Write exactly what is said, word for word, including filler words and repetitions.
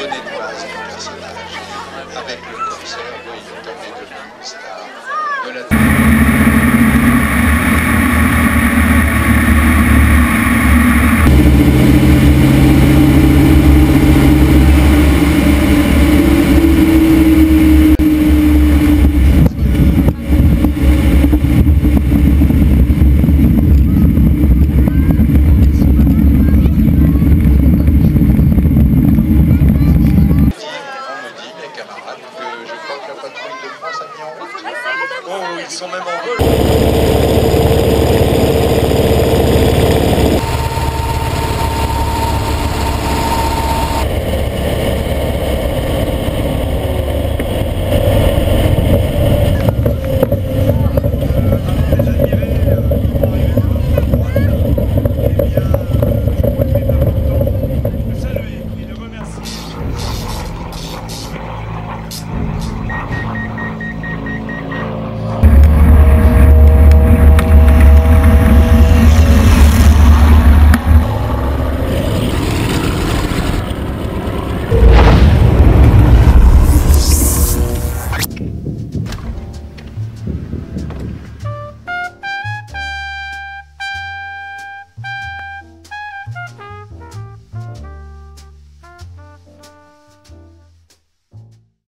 bon étoise du personnage, avec le corsaire, oui, comme les deux monstres de la